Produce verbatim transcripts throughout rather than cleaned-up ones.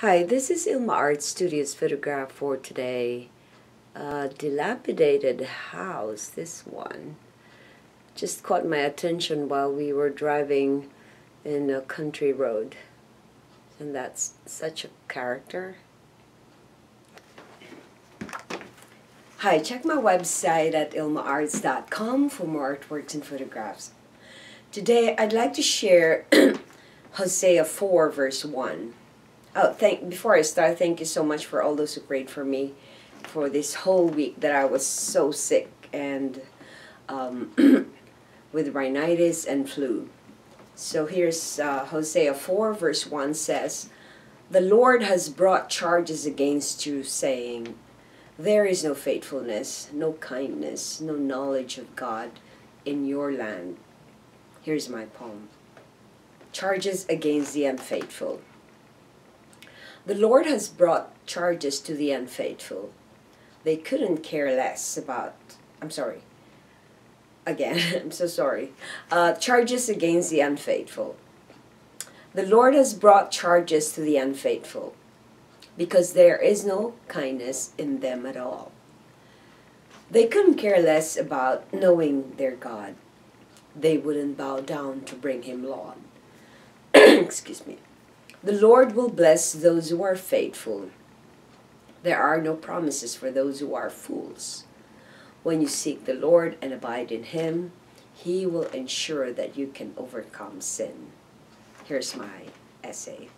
Hi, this is Ilma Arts Studio's photograph for today. Uh, dilapidated house, this one. Just caught my attention while we were driving in a country road. And that's such a character. Hi, check my website at ilma arts dot com for more artworks and photographs. Today I'd like to share Hosea four verse one. Oh, thank, before I start, thank you so much for all those who prayed for me for this whole week that I was so sick and um, with rhinitis and flu. So here's uh, Hosea four verse one says, "The Lord has brought charges against you, saying, there is no faithfulness, no kindness, no knowledge of God in your land." Here's my poem. Charges against the unfaithful. The Lord has brought charges to the unfaithful. They couldn't care less about, I'm sorry, again, I'm so sorry. Uh, charges against the unfaithful. The Lord has brought charges to the unfaithful, because there is no kindness in them at all. They couldn't care less about knowing their God. They wouldn't bow down to bring him laud. Excuse me. The Lord will bless those who are faithful. There are no promises for those who are fools. When you seek the Lord and abide in him, he will ensure that you can overcome sin. Here's my essay.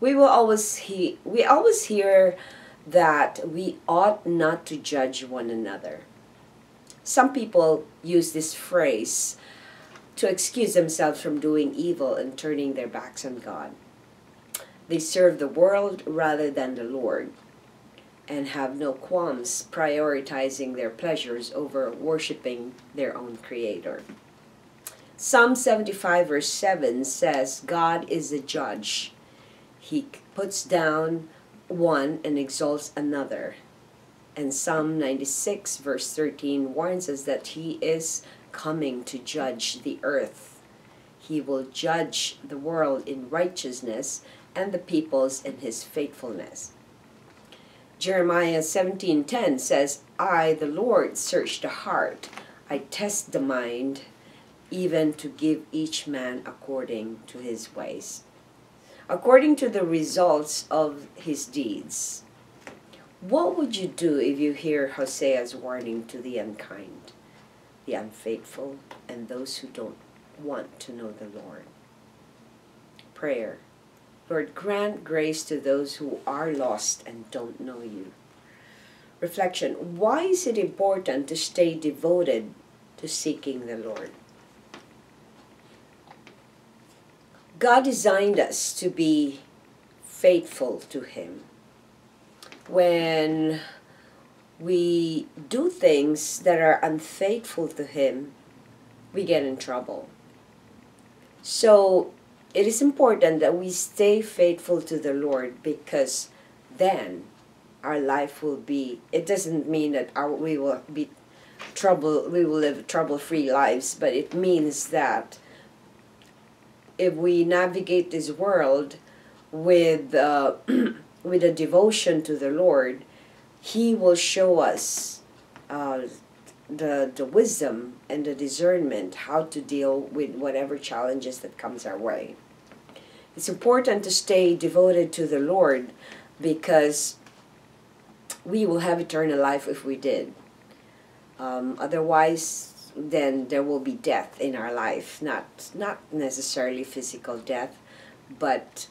We will always he we always hear that we ought not to judge one another. Some people use this phrase to excuse themselves from doing evil and turning their backs on God. They serve the world rather than the Lord and have no qualms prioritizing their pleasures over worshiping their own Creator. Psalm seventy-five verse seven says, "God is a judge. He puts down one and exalts another." And Psalm ninety-six verse thirteen warns us that he is coming to judge the earth. He will judge the world in righteousness and the peoples in his faithfulness. Jeremiah seventeen ten says, "I, the Lord, search the heart. I test the mind, even to give each man according to his ways, according to the results of his deeds." What would you do if you hear Hosea's warning to the unkind, the unfaithful, and those who don't want to know the Lord? Prayer. Lord, grant grace to those who are lost and don't know you. Reflection. Why is it important to stay devoted to seeking the Lord? God designed us to be faithful to him. When we do things that are unfaithful to him, we get in trouble. So it is important that we stay faithful to the Lord, because then our life will be, it doesn't mean that our, we will be trouble, we will live trouble-free lives, but it means that if we navigate this world with, uh, with a devotion to the Lord, he will show us uh, the, the wisdom and the discernment how to deal with whatever challenges that comes our way. It's important to stay devoted to the Lord, because we will have eternal life if we did. Um, otherwise, then there will be death in our life, not not necessarily physical death, but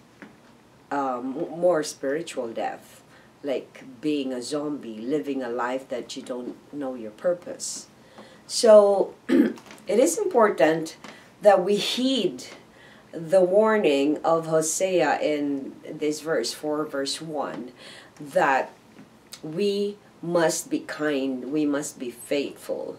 um, more spiritual death, like being a zombie, living a life that you don't know your purpose. So it is important that we heed the warning of Hosea in this verse four, verse one, that we must be kind, we must be faithful,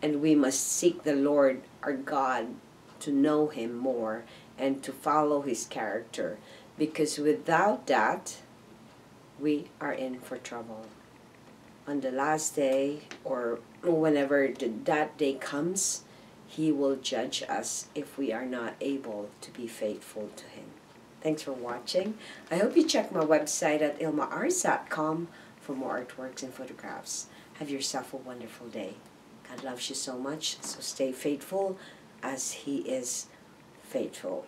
and we must seek the Lord our God to know him more and to follow his character, because without that, we are in for trouble. On the last day, or whenever that day comes, he will judge us if we are not able to be faithful to him. Thanks for watching. I hope you check my website at ilma arts dot com for more artworks and photographs. Have yourself a wonderful day. God loves you so much, so stay faithful as He is faithful.